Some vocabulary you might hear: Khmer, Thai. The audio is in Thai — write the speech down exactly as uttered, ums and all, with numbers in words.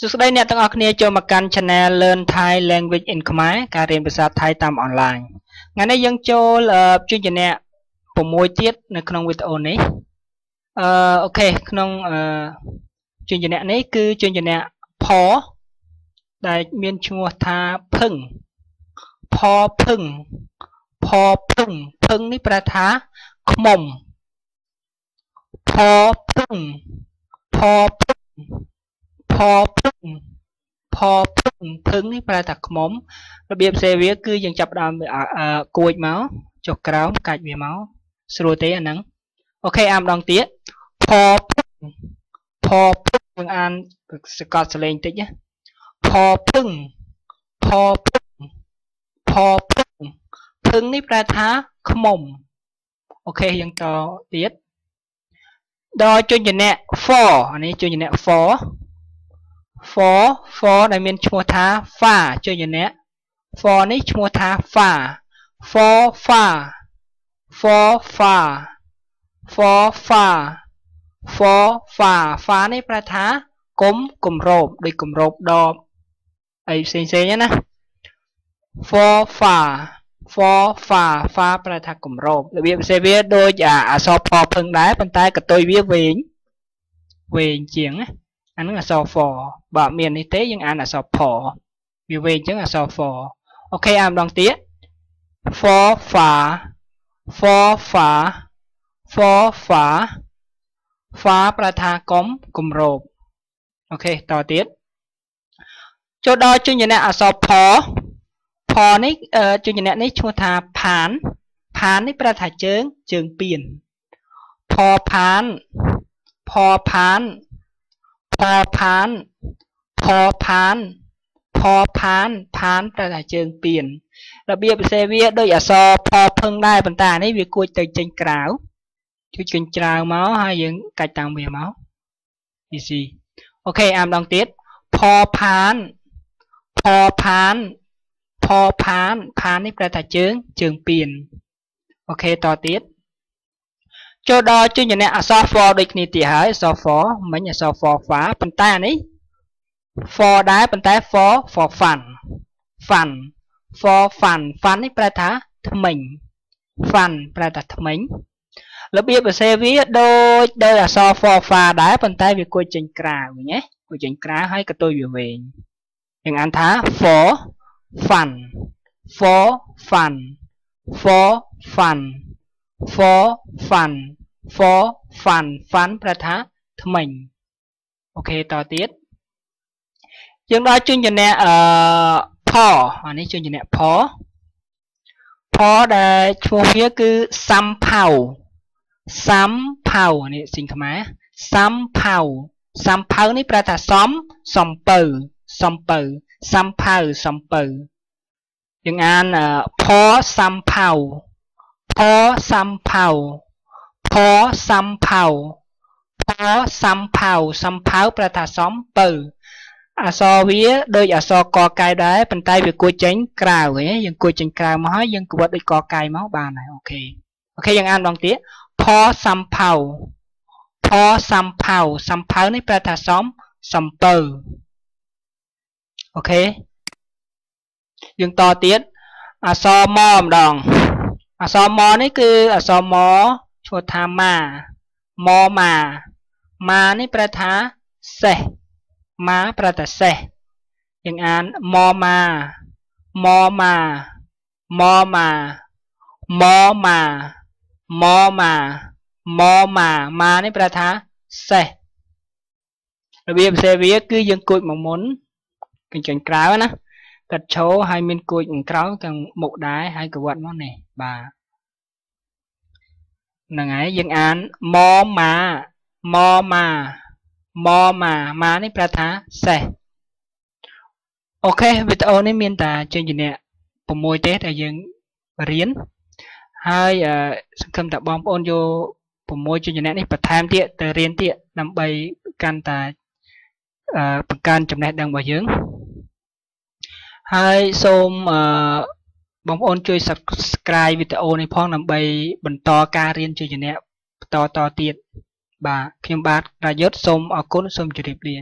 จุดใดเนี่ยต้องออกเนี่ยโจมาการ channel learn Thai language in Khmer การเรียนภาษาไทยตามออนไลน์งั้นในยังโจเอ่อจุดเนี่ยผมมวยเทียดในขนมวิตโอนี้เอ่อโอเคขนมเอ่อจุดเนี่ยนี้คือจุดเนี่ยพอได้เมียนชัวทาพึ่งพอพึ่งพอพึ่งพึ่งนี่ประทาขมมพอพึ่งพอพึ่งพอพึ่งพอพึ่งพึ่งนี่แปลแต่ขมมระเบียบเซเวียคือยังจับดามกวยเมาจกกล้าวกัดเบียเมาสโลเตอันนั้นโอเคอ่านดองเตี้ยพอพึ่งพอพึ่งยังอ่านสกอตสเลนติดเนี่ยพอพึ่งพอพึ่งพอพึ่งพึ่งนี่แปลท้าขมมโอเคยังต่อเตี้ยดอจุนยันเนี่ย for อันนี้จุนยันเนี่ย for for for ได้เมียนชัวท้าฟ้าจุนยันเนี่ย for นี่ชัวท้าฟ้า for ฟ้า for ฟ้า for ฟ้า for ฟ้าฟ้านี่ประท้ากลมกลมรอบด้วยกลมรอบดอไอเซนเซเนี่ยนะ for ฟ้า for ฟ้าฟ้าประทากลมรอบระเบียบเซเวียโดยจะอาศัยพอเพิ่งได้ปันใต้กับตัวเวียเวงเวงเฉียงอันนั้นอาศัยฟอบ่เมียนนิเตยังอันอาศัยพอเวียเวงจึงอาศัยฟอโอเคอ่านลองเตี้ย for ฟ้า for ฟ้า for ฟ้าฟ้าประทากลมกลมรอบโอเคต่อเตี้ยโจดอจุนยันเนี่ยอาศัยพอพอนี่เอ่อจุดเนี่ยนี่ชัวทาผ่านผ่านนี่ประทาเจิงเจิงเปลี่ยนพอผ่านพอผ่านพอผ่านพอผ่านพอผ่านผ่านประทาเจิงเปลี่ยนระเบียบเซเวียโดยอักษรพอเพิ่งได้ปัญตานี่วิกุยตึงจิงกล่าวจุดจิงกล่าวเมาส์ให้ยังไก่ตังเบียเมาส์อีซีโอเคอ่านลองติดพอผ่านพอผ่านพอผ่านผ่านนี่แปลแต่เจิงเจิงเปลี่ยนโอเคต่อติดโจดอจุนอย่างเนี้ยอักษรฟอโดยนิติหายอักษรฟอเหมือนอักษรฟอฟ้าปันใต้นี้ฟอได้ปันใต้ฟอฟอฝันฝันฟอฝันฝันนี่แปลแต่ทมิงฝันแปลแต่ทมิงระเบียบเซวีโดยโดยอักษรฟอฟ้าได้ปันใต้วิโกจิงกราอย่างเงี้ยวิโกจิงกราให้กระตัวอยู่เวงอย่างอันท้าฟอฝัน for ฝัน for ฝัน for ฝัน for ฝันฝันประทะทมิงโอเคต่อติดยังได้จุนยันเนี่ยเอ่อพออันนี้จุนยันเนี่ยพอพอได้ชัวเพียคือซ้ำเผาซ้ำเผาอันนี้สิ่งขมายซ้ำเผาซ้ำเผานี่ประทะซ้อมซ้อมเปิลซ้อมเปิลซัมเพอซัมเปอร์ยังอ่านเอ่อพอซัมเพอพอซัมเพอพอซัมเพอพอซัมเพอซัมเพอประทาซ้อมเปอร์อาซอวีโดยอาซอกอกายได้ปันไตวิโกจังกล่าวอย่างยังโกจังกล่าวมาให้ยังกวดโดยกอกายมาบานไหนโอเคโอเคยังอ่านลองเตี้ยพอซัมเพอพอซัมเพอซัมเพอนี่ประทาซ้อมซัมเปอร์โอเคยังต่อเตี้ยอักษรมอมดองอักษรมอนี่คืออักษรมอชัวทามา มอมา มานี่ประทาเสมาประทาเสยังอ่านมอมา มอมา มอมา มอมา มอมา มอมา มานี่ประทาเสระเบียบเซเวียคือยังกุยหม่องมนกินจนกล้าวนะกัดโชว์ให้มินกุยกล้าวกันหมกได้ให้กวดมันนี่บ่าหนังไงยังอ่านมอมามอมามอมามานี่ประทาเสโอเควิดีโอนี้มีแต่เจนอยู่เนี่ยผมมวยเตะแต่ยังเรียนให้สังคมแต่บอมโอนโยผมมวยเจนอยู่เนี่ยนี่ประทามเตี้ยแต่เรียนเตี้ยนำไปการแต่ประการจำแนกดังบ่เยิงให้ส้มบอมโอนช่วย subscribe วิดีโอในพ้องนำไปบรรทอการเรียนช่วยอย่างเนี้ยต่อต่อเตียนบ่าเขียนบาทรายยศส้มออกก้นส้มจุดเดีย